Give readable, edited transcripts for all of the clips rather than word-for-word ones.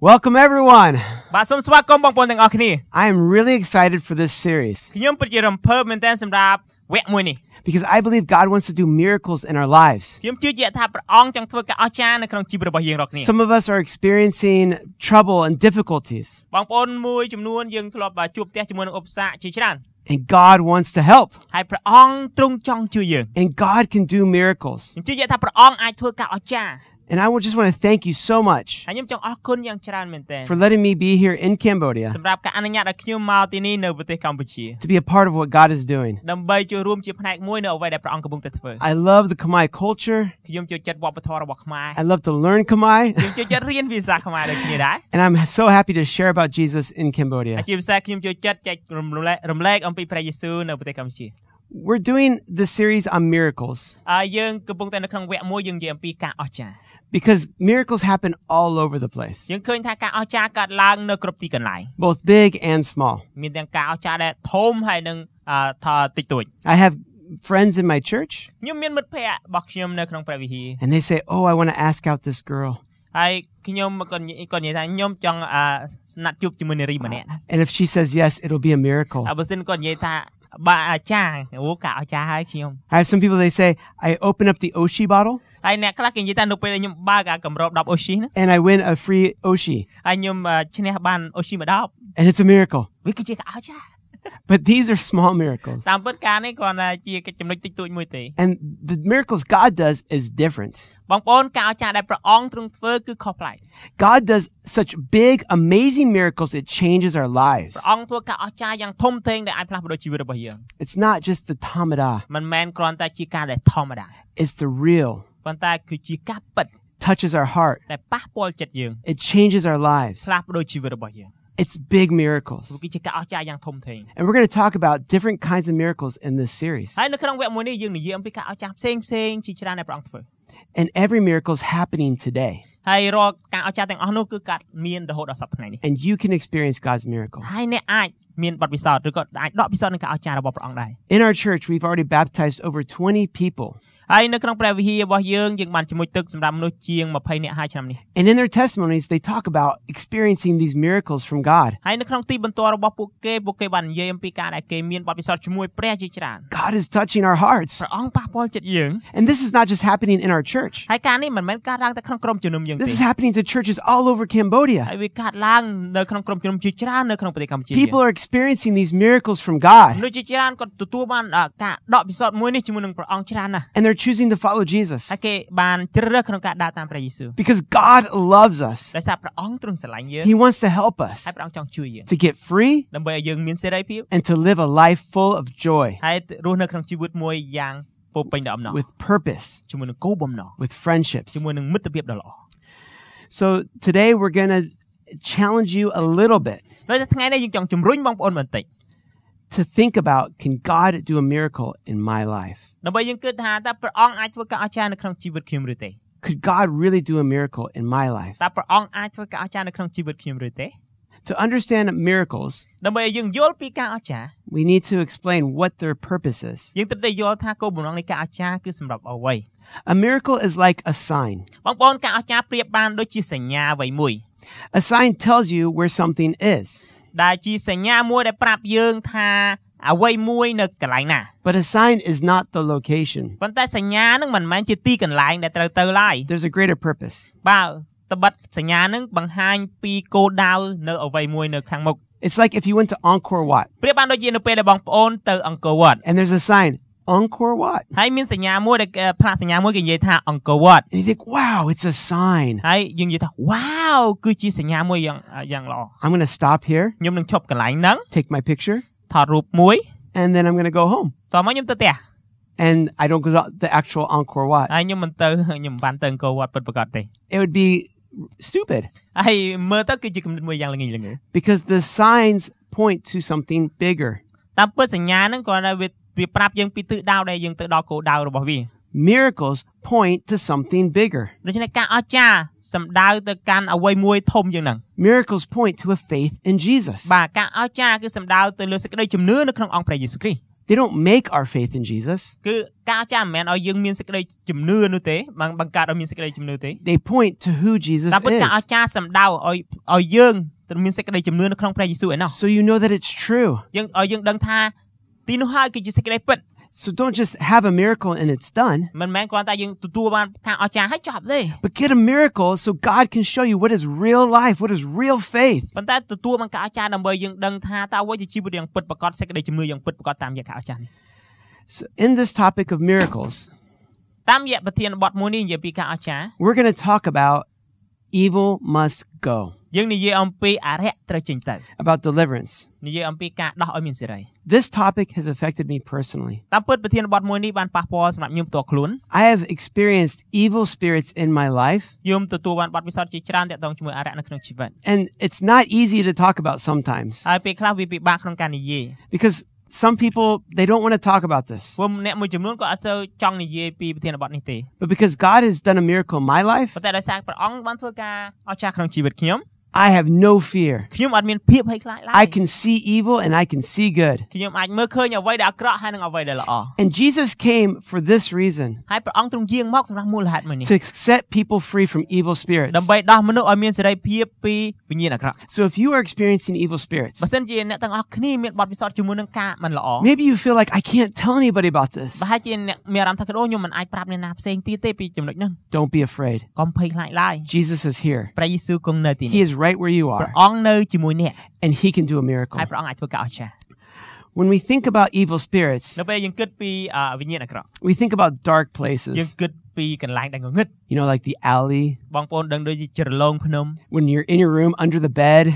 Welcome everyone. I am really excited for this series because I believe God wants to do miracles in our lives. Some of us are experiencing trouble and difficulties, and God wants to help. And God can do miracles. And I just want to thank you so much for letting me be here in Cambodia to be a part of what God is doing. I love the Khmer culture. I love to learn Khmer. And I'm so happy to share about Jesus in Cambodia. We're doing the series on miracles because miracles happen all over the place, both big and small. I have friends in my church, and they say, "Oh, I want to ask out this girl. And if she says yes, it'll be a miracle." I have some people, they say, "I open up the Oshi bottle and I win a free Oshi. And it's a miracle." But these are small miracles. And the miracles God does is different. God does such big, amazing miracles, it changes our lives. It's not just the Tamada. It's the real. It touches our heart. It changes our lives. It's big miracles. And we're going to talk about different kinds of miracles in this series. And every miracle is happening today. And you can experience God's miracle. In our church, we've already baptized over 20 people. And in their testimonies, they talk about experiencing these miracles from God. God is touching our hearts. And this is not just happening in our church. This is happening to churches all over Cambodia. People are experiencing these miracles from God. And they're choosing to follow Jesus because God loves us. He wants to help us to get free and to live a life full of joy, with purpose, with friendships. So today we're going to challenge you a little bit to think about, can God do a miracle in my life? Could God really do a miracle in my life? To understand miracles, we need to explain what their purpose is. A miracle is like a sign. A sign tells you where something is. But a sign is not the location. There's a greater purpose. It's like if you went to Angkor Wat and there's a sign, Angkor Wat. And you think, wow, it's a sign. I'm going to stop here, take my picture, and then I'm going to go home. And I don't go to the actual Angkor Wat. It would be stupid. Because the signs point to something bigger. Miracles point to something bigger. Miracles point to a faith in Jesus. They don't make our faith in Jesus. They point to who Jesus is. So you know that it's true. So don't just have a miracle and it's done. But get a miracle so God can show you what is real life, what is real faith. So in this topic of miracles, we're going to talk about evil must go. About deliverance. This topic has affected me personally. I have experienced evil spirits in my life. And it's not easy to talk about sometimes. Because some people, they don't want to talk about this. But because God has done a miracle in my life, I have no fear. I can see evil and I can see good. And Jesus came for this reason. To set people free from evil spirits. So if you are experiencing evil spirits, maybe you feel like I can't tell anybody about this. Don't be afraid. Jesus is here. He is right where you are, and He can do a miracle. When we think about evil spirits, we think about dark places. You know, like the alley, when you're in your room, under the bed.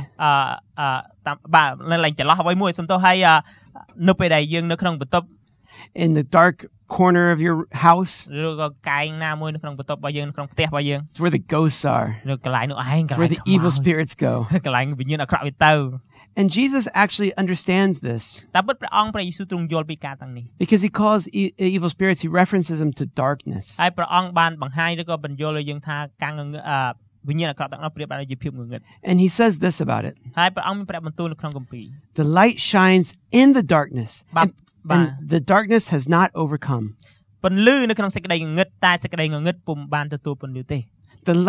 In the dark corner of your house. It's where the ghosts are. It's where the evil spirits go. And Jesus actually understands this. Because He calls evil spirits, He references them to darkness. And He says this about it. The light shines in the darkness. And the darkness has not overcome. The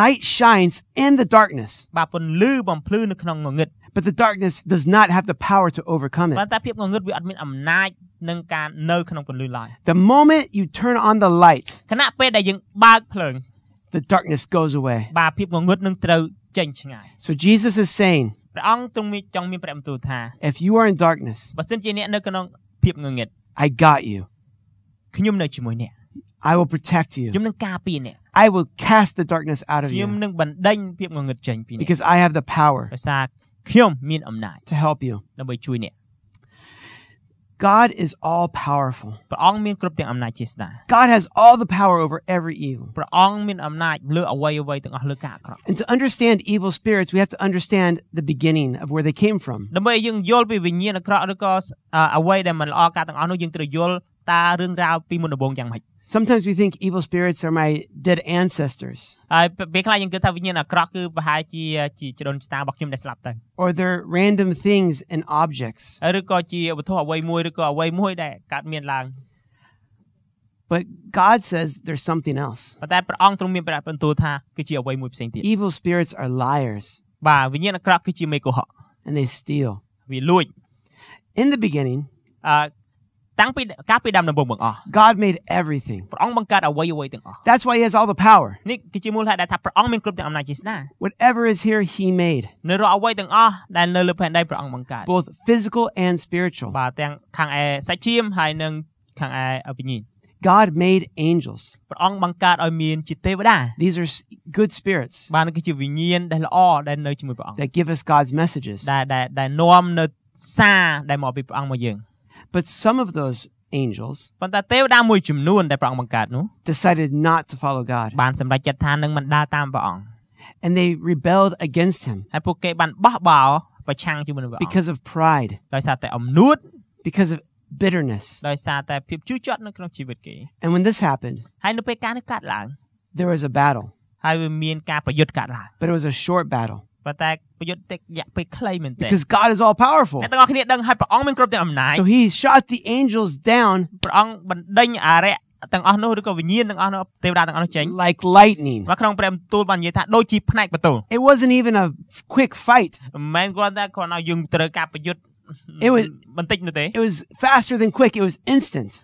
light shines in the darkness. But the darkness does not have the power to overcome it. The moment you turn on the light, the darkness goes away. So Jesus is saying, if you are in darkness, I got you. I will protect you. I will cast the darkness out of you. Because I have the power to help you. God is all powerful. God has all the power over every evil. And to understand evil spirits, we have to understand the beginning of where they came from. Sometimes we think evil spirits are my dead ancestors. Or they're random things and objects. But God says there's something else. Evil spirits are liars. And they steal. In the beginning, God made everything. That's why He has all the power. Whatever is here, He made. Both physical and spiritual. God made angels. These are good spirits that give us God's messages. But some of those angels decided not to follow God. And they rebelled against Him because of pride, because of bitterness. And when this happened, there was a battle. But it was a short battle. Because God is all powerful. So he shot the angels down like lightning. It wasn't even a quick fight. It was faster than quick. It was instant.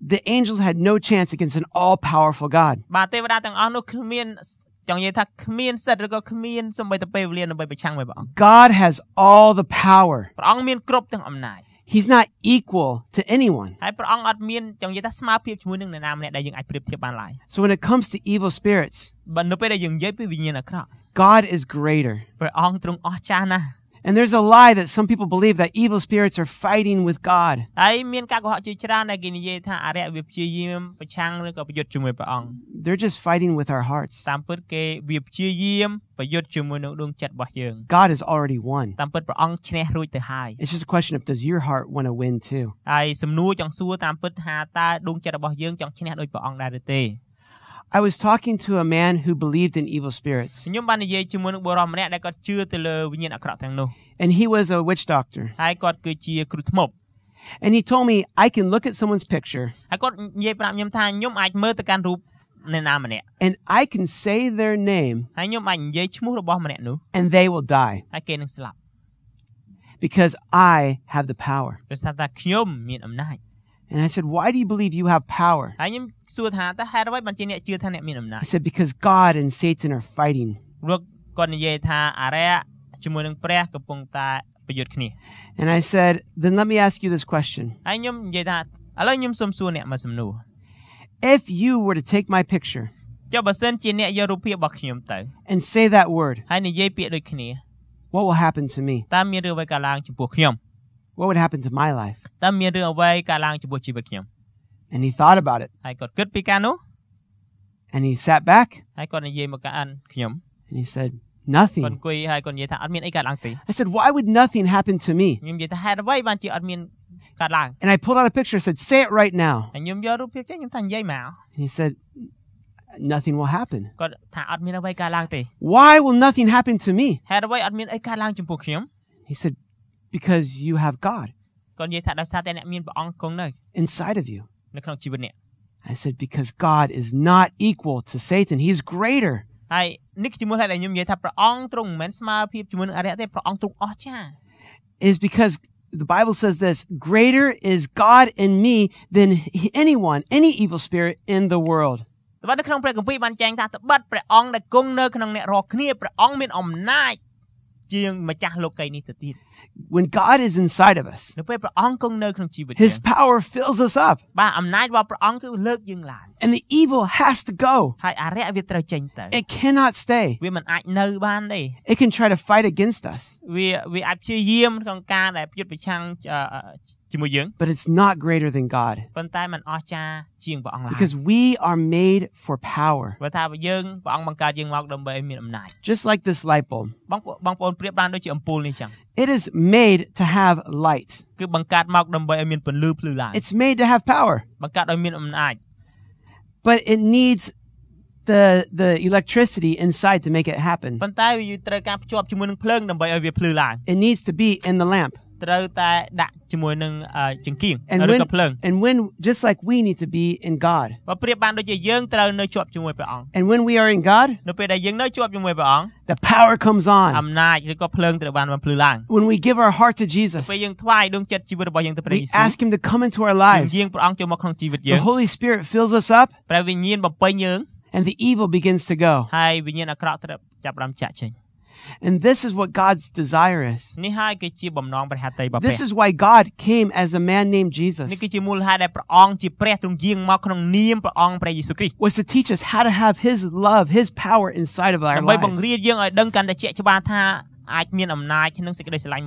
The angels had no chance against an all-powerful God. God has all the power. He's not equal to anyone. So when it comes to evil spirits, God is greater. And there's a lie that some people believe that evil spirits are fighting with God. They're just fighting with our hearts. God has already won. It's just a question of, does your heart want to win too? I was talking to a man who believed in evil spirits. And he was a witch doctor. And he told me, I can look at someone's picture and I can say their name and they will die, because I have the power. And I said, why do you believe you have power? He said, because God and Satan are fighting. And I said, then let me ask you this question. If you were to take my picture and say that word, what will happen to me? What would happen to my life? And he thought about it. And he sat back. And he said, nothing. I said, why would nothing happen to me? And I pulled out a picture and said, say it right now. And he said, nothing will happen. Why will nothing happen to me? He said, because you have God inside of you. I said, because God is not equal to Satan. He is greater. It is because the Bible says this, greater is God in me than anyone, any evil spirit in the world. When God is inside of us, His power fills us up. And the evil has to go. It cannot stay. It can try to fight against us. But it's not greater than God. Because we are made for power. Just like this light bulb. It is made to have light. It's made to have power. But it needs the electricity inside to make it happen. It needs to be in the lamp. And when, just like we need to be in God, and when we are in God, the power comes on. When we give our heart to Jesus, we ask Him to come into our lives, the Holy Spirit fills us up, and the evil begins to go. And this is what God's desire is. This is why God came as a man named Jesus, was to teach us how to have His love, His power inside of our lives,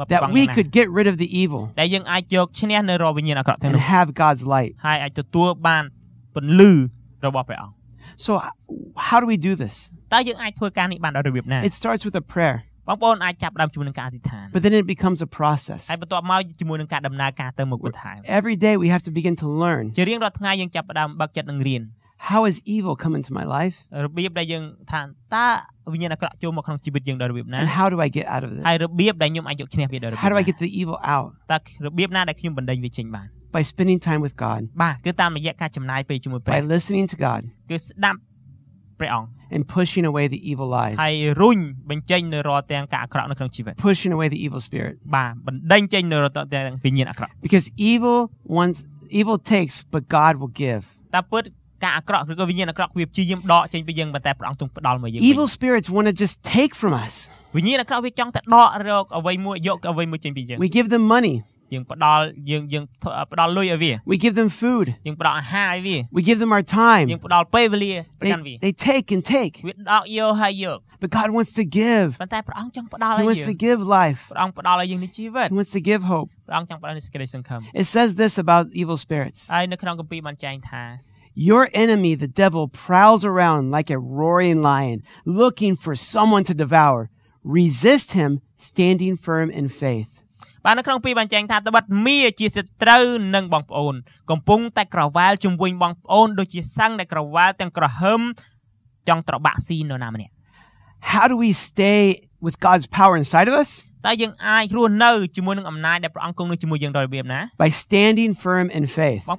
that we could get rid of the evil and have God's light. So how do we do this? It starts with a prayer. But then it becomes a process. Every day we have to begin to learn How has evil come into my life? And how do I get out of this? How do I get the evil out? By spending time with God. By listening to God. And pushing away the evil lies. Pushing away the evil spirit. Because evil wants, evil takes, but God will give. Evil spirits want to just take from us. We give them money. We give them food. We give them our time. They take and take. But God wants to give. He wants to give life. He wants to give hope. It says this about evil spirits. Your enemy, the devil, prowls around like a roaring lion, looking for someone to devour. Resist him, standing firm in faith. How do we stay with God's power inside of us? By standing firm in faith.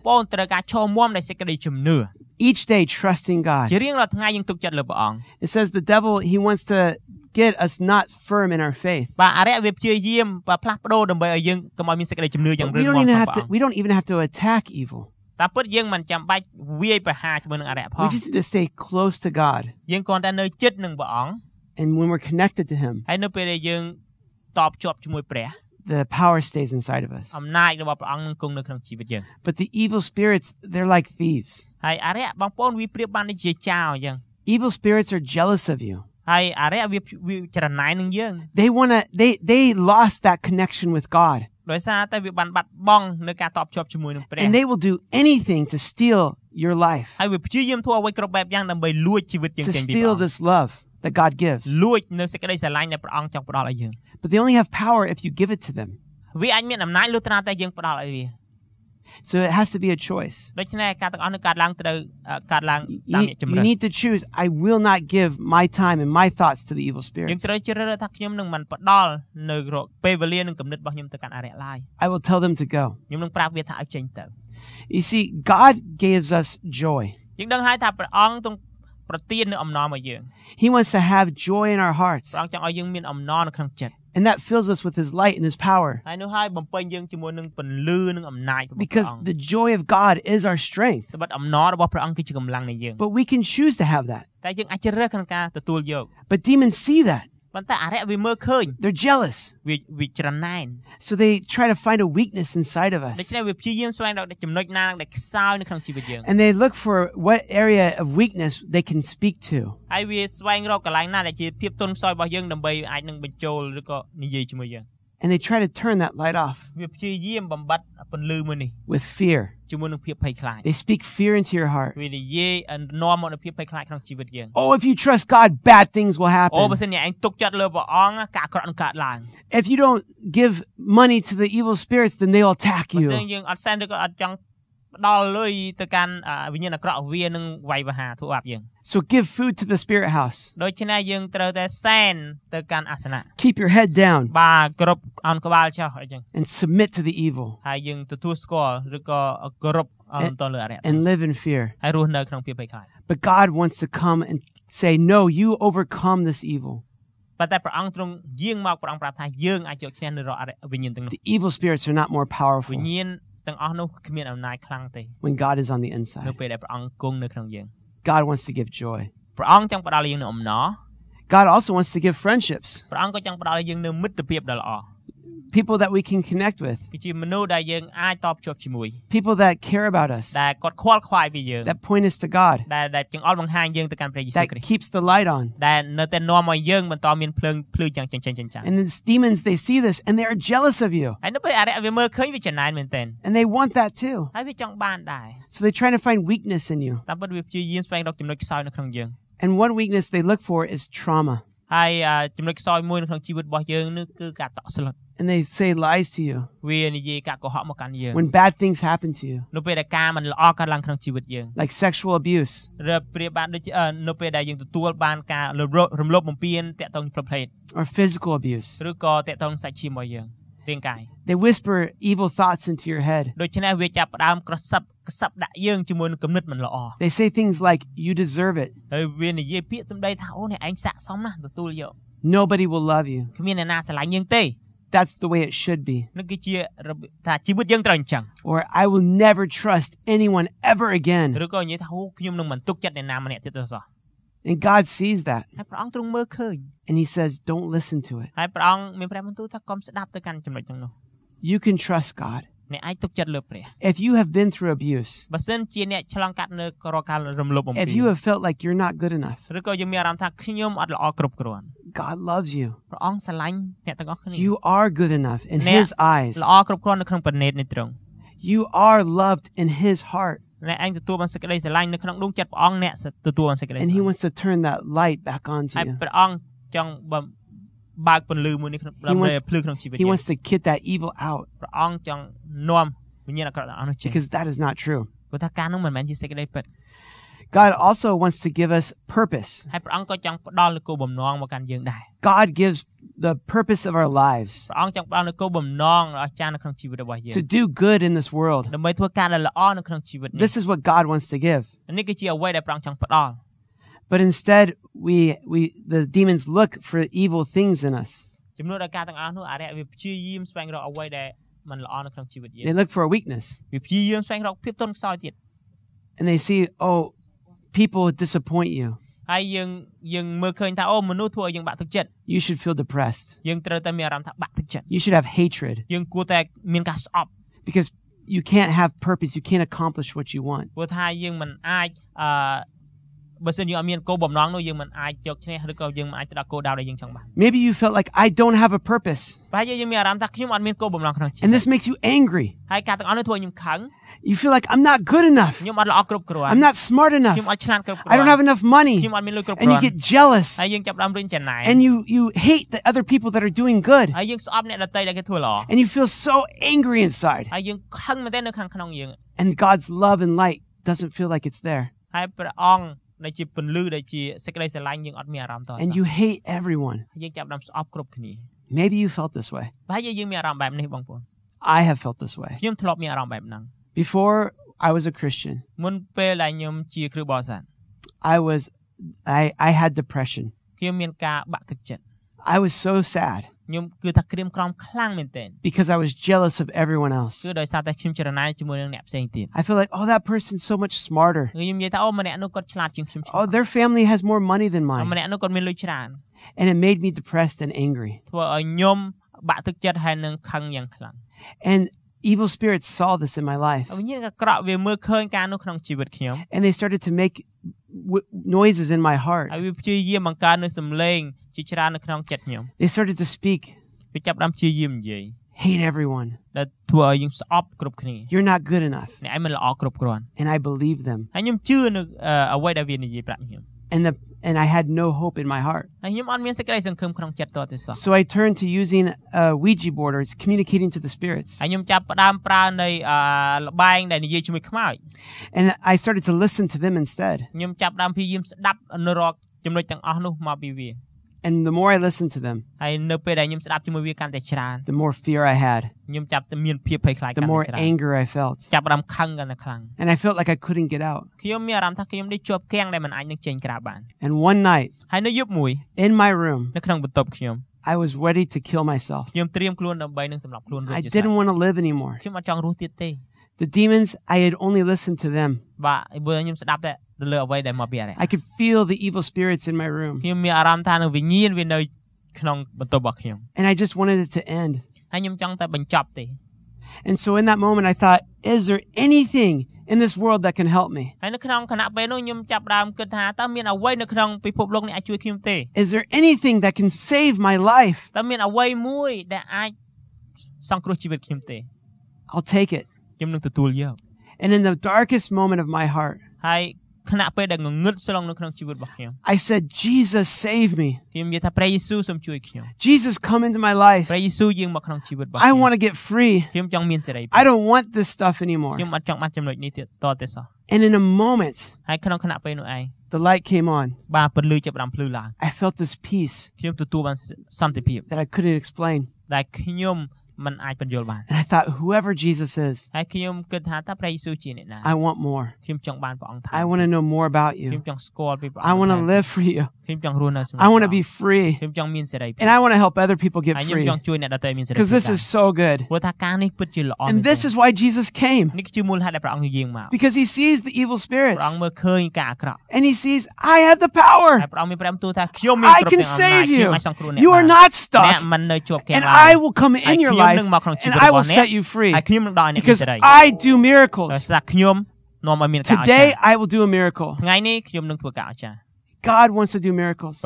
Each day trusting God. It says the devil, he wants to get us not firm in our faith. We don't even have to attack evil. We just need to stay close to God. And when we're connected to Him, the power stays inside of us. But the evil spirits, they're like thieves. Evil spirits are jealous of you. They wanna, they lost that connection with God. And they will do anything to steal your life. To steal this love that God gives. But they only have power if you give it to them. So it has to be a choice. You need to choose, I will not give my time and my thoughts to the evil spirits. I will tell them to go. You see, God gives us joy. He wants to have joy in our hearts. And that fills us with His light and His power. Because the joy of God is our strength. But we can choose to have that. But demons see that. They're jealous. So they try to find a weakness inside of us. And they look for what area of weakness they can speak to. And they try to turn that light off with fear. They speak fear into your heart. Oh, if you trust God, bad things will happen. If you don't give money to the evil spirits, then they'll attack you. So give food to the spirit house. Keep your head down. And submit to the evil. And live in fear. But God wants to come and say, no, you overcome this evil. The evil spirits are not more powerful when God is on the inside. God wants to give joy. God also wants to give friendships. People that we can connect with. People that care about us. That point us to God. That keeps the light on. And these demons, they see this and they are jealous of you. And they want that too. So they try to find weakness in you. And one weakness they look for is trauma. And they say lies to you. When bad things happen to you. Like sexual abuse. Or physical abuse. They whisper evil thoughts into your head. They say things like, you deserve it. Nobody will love you. That's the way it should be. Or I will never trust anyone ever again. And God sees that. And He says, don't listen to it. You can trust God. If you have been through abuse, if you have felt like you're not good enough, God loves you. You are good enough in His eyes. You are loved in His heart. And He wants to turn that light back onto you. He wants to get that evil out. Because that is not true. God also wants to give us purpose. God gives the purpose of our lives to do good in this world. This is what God wants to give. But instead, the demons look for evil things in us. They look for a weakness. And they see, oh, people disappoint you. You should feel depressed. You should have hatred. Because you can't have purpose. You can't accomplish what you want. Maybe you felt like, I don't have a purpose. And this makes you angry. You feel like, I'm not good enough. I'm not smart enough. I don't have enough money. And you get jealous. And you hate the other people that are doing good. And you feel so angry inside. And God's love and light doesn't feel like it's there. And you hate everyone. Maybe you felt this way. I have felt this way. Before I was a Christian, I had depression. I was so sad. Because I was jealous of everyone else. I feel like, oh, that person's so much smarter. Oh, their family has more money than mine. And it made me depressed and angry. And evil spirits saw this in my life. And they started to make noises in my heart. They started to speak. Hate everyone. You're not good enough. And I believed them. And I had no hope in my heart. So I turned to using a Ouija board, or communicating to the spirits. And I started to listen to them instead. And the more I listened to them, the more fear I had, the more anger I felt. And I felt like I couldn't get out. And one night, in my room, I was ready to kill myself. I didn't want to live anymore. The demons, I had only listened to them. I could feel the evil spirits in my room. And I just wanted it to end. And so in that moment, I thought, is there anything in this world that can help me? Is there anything that can save my life? I'll take it. And in the darkest moment of my heart, I I said, Jesus, save me. Jesus, come into my life. I want to get free. I don't want this stuff anymore. And in a moment, the light came on. I felt this peace that I couldn't explain. And I thought, whoever Jesus is, I want more. I want to know more about you. I want to live for you. I want to be free. And I want to help other people get free. Because this is so good. And this is why Jesus came. Because he sees the evil spirits. And he sees, I have the power. I can save you. You are not stuck. And I will come in your life. And I will set you free. Because I do miracles. Today I will do a miracle. God wants to do miracles.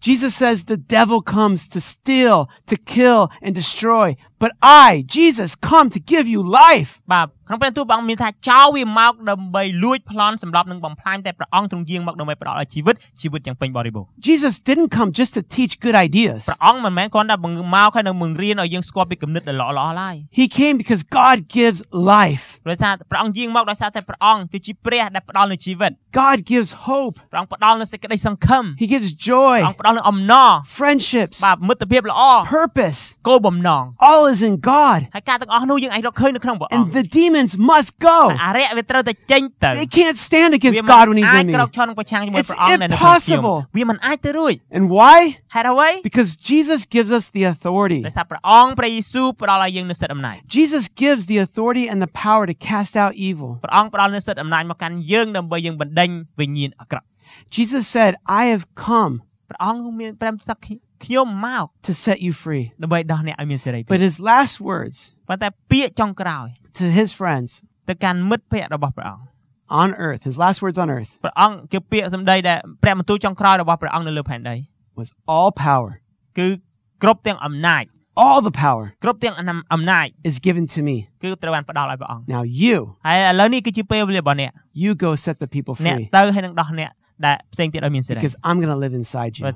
Jesus says the devil comes to steal, to kill, and destroy. But I, Jesus, come to give you life. Jesus didn't come just to teach good ideas. He came because God gives life. God gives hope. He gives joy, friendships, purpose. All is in God. And the demons must go. They can't stand against God when he's in me. It's impossible. And why? Because Jesus gives us the authority. Jesus gives the authority and the power to cast out evil. Jesus said, I have come to set you free. But his last words to his friends on earth, his last words on earth, was all power. All the power is given to me. Now you go set the people free. Because I'm going to live inside you.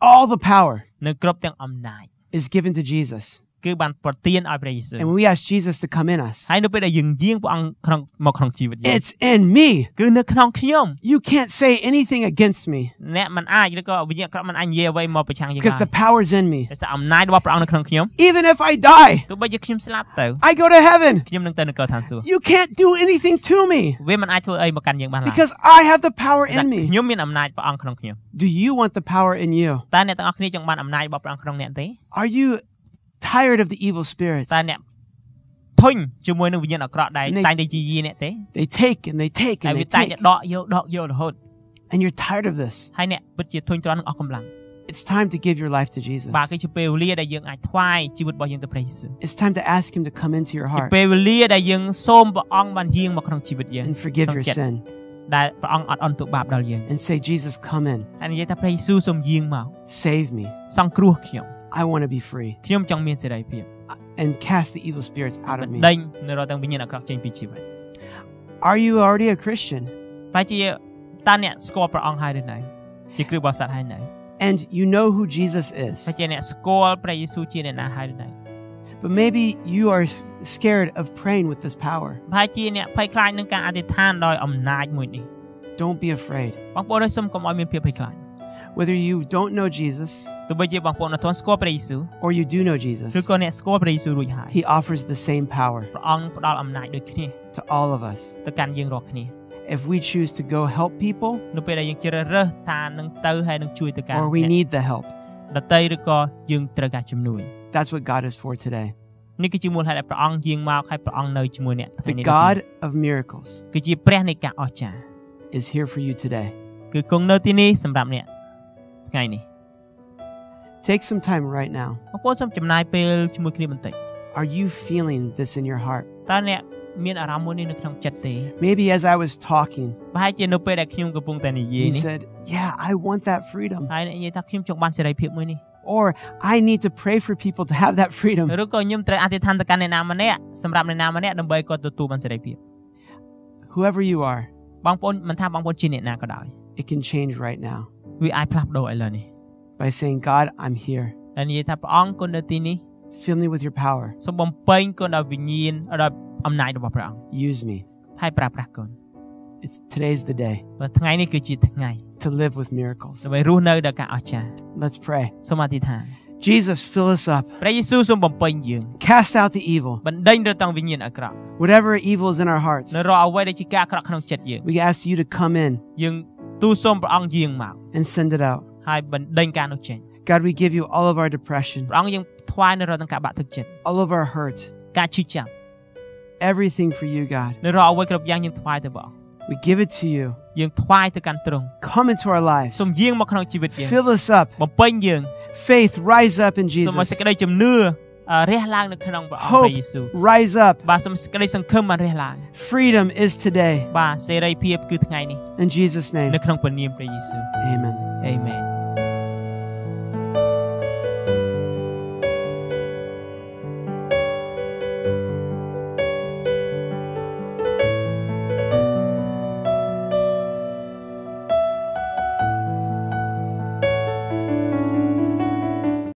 All the power is given to Jesus. And when we ask Jesus to come in us, it's in me. You can't say anything against me. Because the power's in me. Even if I die, I go to heaven. You can't do anything to me. Because I have the power in me. Do you want the power in you? Are you tired of the evil spirits? They take and they take and they take. And you're tired of this. It's time to give your life to Jesus. It's time to ask him to come into your heart and forgive your sin. And say, Jesus, come in. Save me. I want to be free. And cast the evil spirits out of me. Are you already a Christian? And you know who Jesus is. But maybe you are scared of praying with this power. Don't be afraid. Whether you don't know Jesus or you do know Jesus, he offers the same power to all of us. If we choose to go help people, or we need the help, that's what God is for today. The God of miracles is here for you today. Take some time right now. Are you feeling this in your heart? Maybe as I was talking, you said, yeah, I want that freedom. Or I need to pray for people to have that freedom. whoever you are, it can change right now by saying, God, I'm here. Fill me with your power. Use me. Today's the day to live with miracles. Let's pray. Jesus, fill us up. Cast out the evil. Whatever evil is in our hearts, we ask you to come in and send it out. God, we give you all of our depression, all of our hurt, everything for you, God. We give it to you. Come into our lives. Fill us up. Faith, rise up in Jesus. Hope, rise up. Freedom is today. In Jesus' name. Amen. Amen.